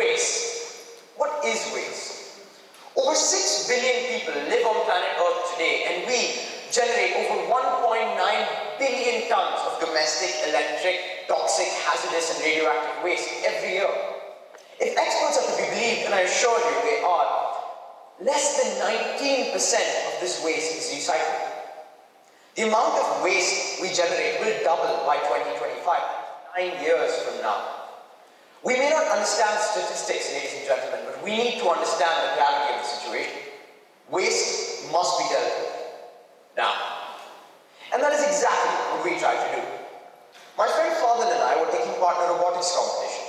Waste. What is waste? Over 6 billion people live on planet Earth today, and we generate over 1.9 billion tons of domestic, electric, toxic, hazardous and radioactive waste every year. If experts are to be believed, and I assure you they are, less than 19% of this waste is recycled. The amount of waste we generate will double by 2025, 9 years from now. We may not understand the statistics, ladies and gentlemen, but we need to understand the gravity of the situation. Waste must be dealt with now. And that is exactly what we tried to do. My friend Father and I were taking part in a robotics competition.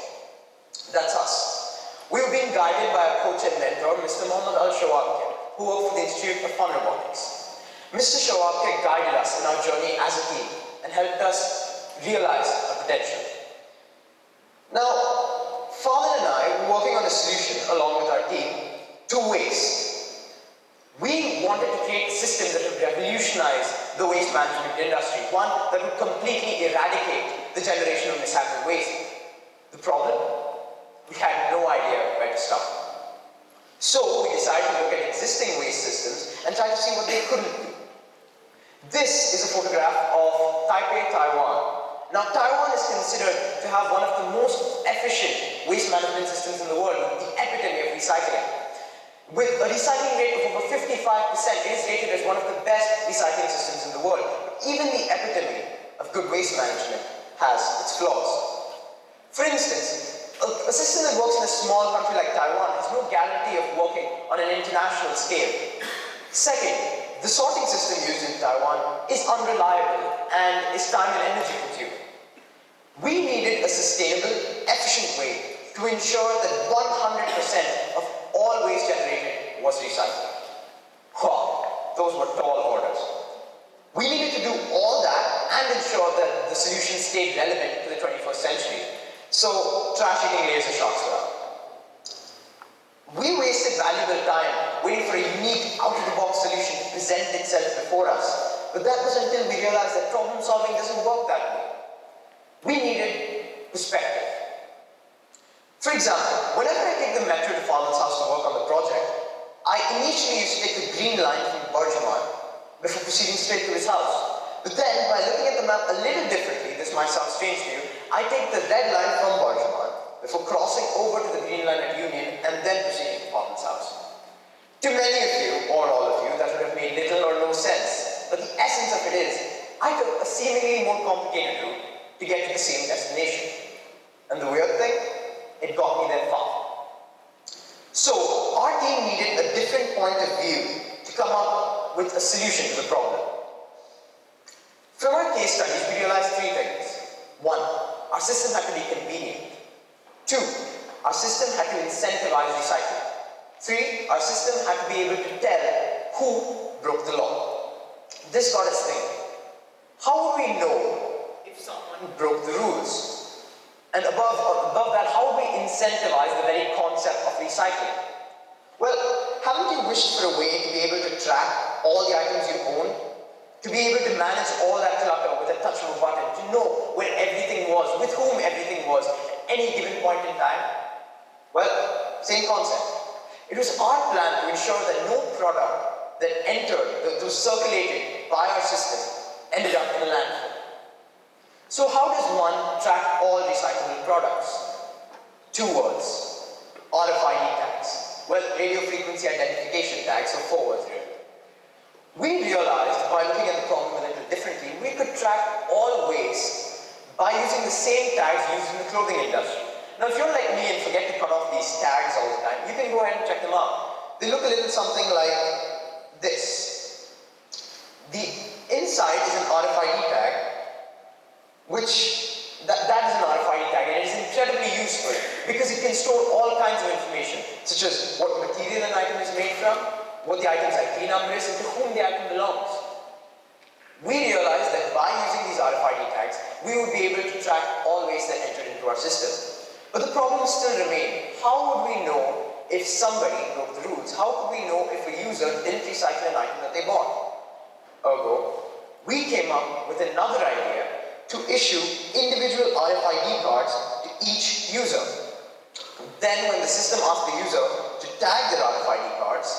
That's us. We were being guided by our coach and mentor, Mr. Mohamed Al Shawabkeh, who worked for the Institute of Fun Robotics. Mr. Shawabkeh guided us in our journey as a team and helped us realize our potential. Now, Father and I were working on a solution along with our team to waste. We wanted to create a system that would revolutionize the waste management industry, one that would completely eradicate the generation of mishandled waste. The problem? We had no idea where to start. So we decided to look at existing waste systems and try to see what they couldn't do. This is a photograph of Taipei, Taiwan. Now, Taiwan is considered to have one of the most efficient waste management systems in the world, with the epitome of recycling. With a recycling rate of over 55%, it is rated as one of the best recycling systems in the world. Even the epitome of good waste management has its flaws. For instance, a system that works in a small country like Taiwan has no guarantee of working on an international scale. Second, the sorting system used in Taiwan is unreliable and is time and energy consuming. We needed a sustainable, efficient way to ensure that 100% of all waste generated was recycled. Wow, those were tall orders. We needed to do all that and ensure that the solution stayed relevant to the 21st century. So, trash eating laser shocks were out. We wasted valuable time waiting for a unique, out-of-the-box solution to present itself before us. But that was until we realized that problem solving doesn't work that way. We needed perspective. For example, whenever I take the metro to Farman's house to work on the project, I initially used to take the green line from Burjuman before proceeding straight to his house. But then, by looking at the map a little differently, this might sound strange to you, I take the red line from Burjuman before crossing over to the green line at Union and then proceeding to Farman's house. To many of you, or all of you, that would have made little or no sense. But the essence of it is, I took a seemingly more complicated route to get to the same destination. And the weird thing, it got me there far. So, our team needed a different point of view to come up with a solution to the problem. From our case studies, we realized three things. One, our system had to be convenient. Two, our system had to incentivize recycling. Three, our system had to be able to tell who broke the law. This got us thinking. How would we know if someone broke the rules? And above that, how do we incentivize the very concept of recycling? Well, haven't you wished for a way to be able to track all the items you own? To be able to manage all that clutter with a touch of a button, to know where everything was, with whom everything was, at any given point in time? Well, same concept. It was our plan to ensure that no product that entered, that was circulated by our system, ended up in a landfill. So how does one track all recyclable products? Two words, RFID tags. Well, radio frequency identification tags, or 4 words really. We realized by looking at the problem a little differently, we could track all waste by using the same tags used in the clothing industry. Now, if you're like me and forget to cut off these tags all the time, you can go ahead and check them out. They look a little something like this. The inside is an RFID tag, that is an RFID tag, and it is incredibly useful because it can store all kinds of information, such as what material an item is made from, what the item's ID number is, and to whom the item belongs. We realized that by using these RFID tags, we would be able to track all waste that entered into our system. But the problem still remained. How would we know if somebody broke the rules? How could we know if a user didn't recycle an item that they bought? Ergo, we came up with another idea to issue individual RFID cards to each user. Then when the system asked the user to tag their RFID cards,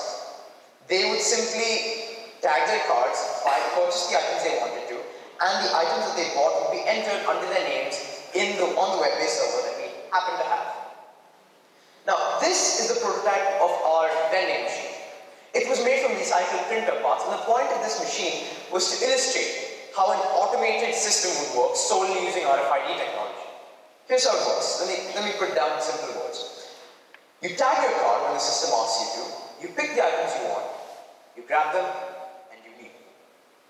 they would simply tag their cards by purchasing the items they wanted to, and the items that they bought would be entered under their names on the web-based server that we happen to have. Now, this is the prototype of our vending machine. It was made from recycled printer parts, and the point of this machine was to illustrate how an automated system would work solely using RFID technology. Here's how it works. Let me put down in simple words. You tag your card when the system asks you to, you pick the items you want, you grab them, and you leave.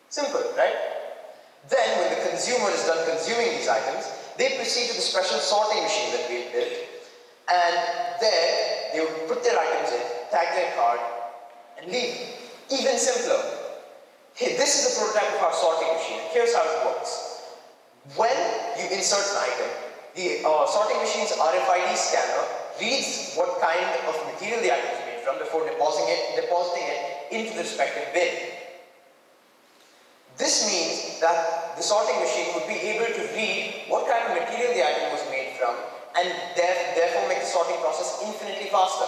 Simple, right? Then, when the consumer is done consuming these items, they proceed to the special sorting machine that we had built, and there they would put their items in, tag their card, and leave. Even simpler. Hey, this is the prototype of our sorting machine. Here's how it works. When you insert an item, the sorting machine's RFID scanner reads what kind of material the item is made from before depositing it into the respective bin. This means that the sorting machine would be able to read what kind of material the item was made from and therefore make the sorting process infinitely faster.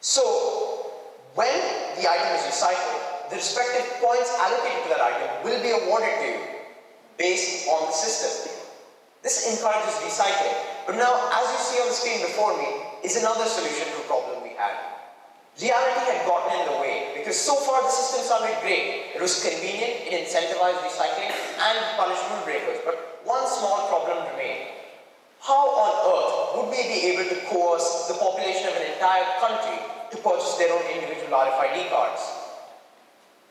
So, when the item is recycled, the respective points allocated to that item will be awarded to you based on the system. This encourages recycling. But now, as you see on the screen before me, is another solution to a problem we had. Reality had gotten in the way, because so far the system sounded great. It was convenient, it incentivized recycling, and punished rule breakers. But one small problem remained. How on earth would we be able to coerce the population of an entire country to purchase their own individual RFID cards?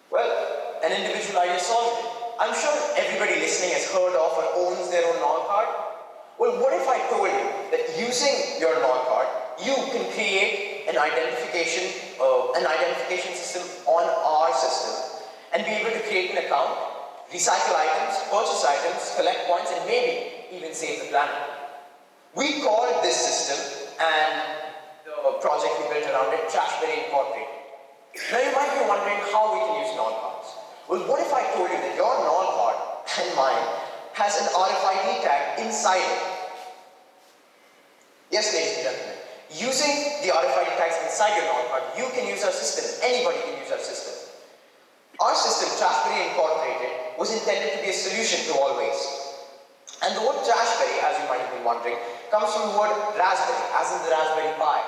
Well, an individual idea solved it. I'm sure everybody listening has heard of or owns their own NOR card. Well, what if I told you that using your NOR card, you can create an identification system on our system and be able to create an account, recycle items, purchase items, collect points, and maybe even save the planet. We called this system and the project we built around it Trashberry Incorporated. Now you might be wondering how we can use NOR cards. Well, what if I told you that your NOR card and mine has an RFID tag inside it? Yes, ladies and gentlemen, using the RFID tags inside your NOR card, you can use our system. Anybody can use our system. Our system, Trashberry Incorporated, was intended to be a solution to all waste. And the word Trashberry, as you might have been wondering, comes from the word raspberry, as in the Raspberry Pi.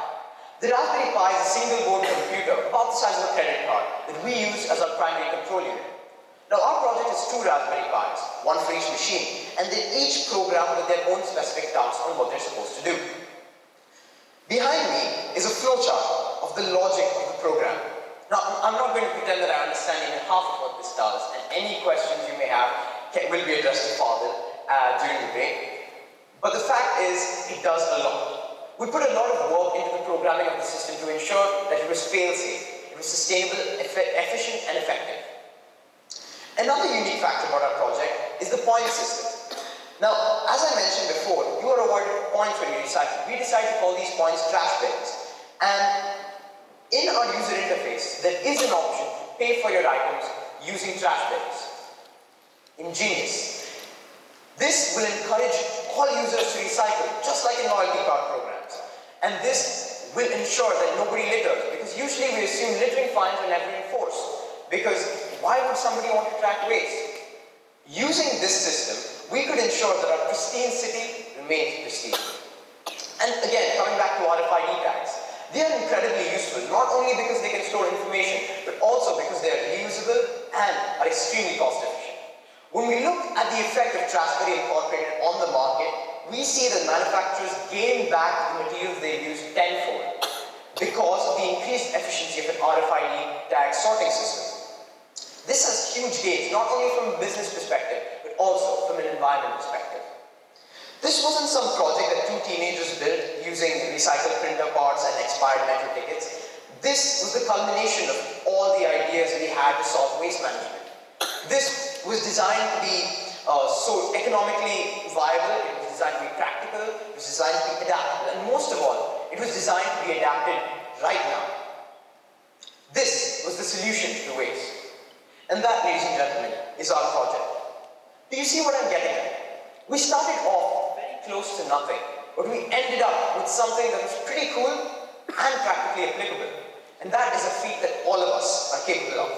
The Raspberry Pi is a single-board computer about the size of a credit card that we use as our primary control unit. Now, our project is 2 Raspberry Pis, one for each machine, and they each program with their own specific tasks on what they're supposed to do. Behind me is a flowchart of the logic of the program. Now, I'm not going to pretend that I understand even half of what this does, and any questions you may have will be addressed to Fadil during the break. But the fact is, it does a lot. We put a lot of work into the programming of the system to ensure that it was fail-safe, it was sustainable, efficient, and effective. Another unique factor about our project is the point system. Now, as I mentioned before, you are awarded points when you recycle. We decided to call these points trash bins. And in our user interface, there is an option to pay for your items using trash bins. Ingenious. This will encourage all users to recycle, just like in loyalty card programs. And this will ensure that nobody litters, because usually we assume littering fines are never enforced, because why would somebody want to track waste? Using this system, we could ensure that our pristine city remains pristine. And again, coming back to RFID tags, they are incredibly useful, not only because they can store information, but also because they are reusable and are extremely cost efficient. When we look at the effect of Trashberry Incorporated on the market, we see that manufacturers gain back the materials they use tenfold because of the increased efficiency of an RFID tag sorting system. This has huge gains, not only from a business perspective, but also from an environment perspective. This wasn't some project that 2 teenagers built using recycled printer parts and expired metro tickets. This was the culmination of all the ideas we had to solve waste management. This was designed to be so economically viable, it was designed to be practical, it was designed to be adaptable, and most of all, it was designed to be adapted right now. This was the solution to the waste. And that, ladies and gentlemen, is our project. Do you see what I'm getting at? We started off very close to nothing, but we ended up with something that was pretty cool and practically applicable. And that is a feat that all of us are capable of.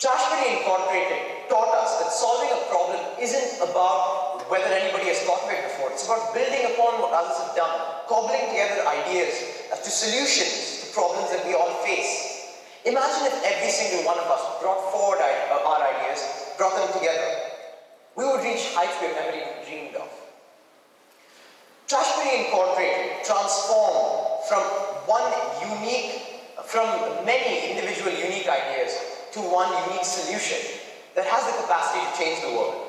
Trashberry Incorporated taught us that solving a problem isn't about whether anybody has thought of it before. It's about building upon what others have done, cobbling together ideas as to solutions to problems that we all face. Imagine if every single one of us brought forward our ideas, brought them together. We would reach heights we have never even dreamed of. Trashberry Incorporated transformed from many individual unique ideas to one unique solution that has the capacity to change the world.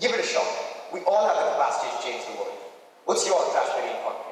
Give it a shot. We all have the capacity to change the world. What's your Trashberry Incorporated?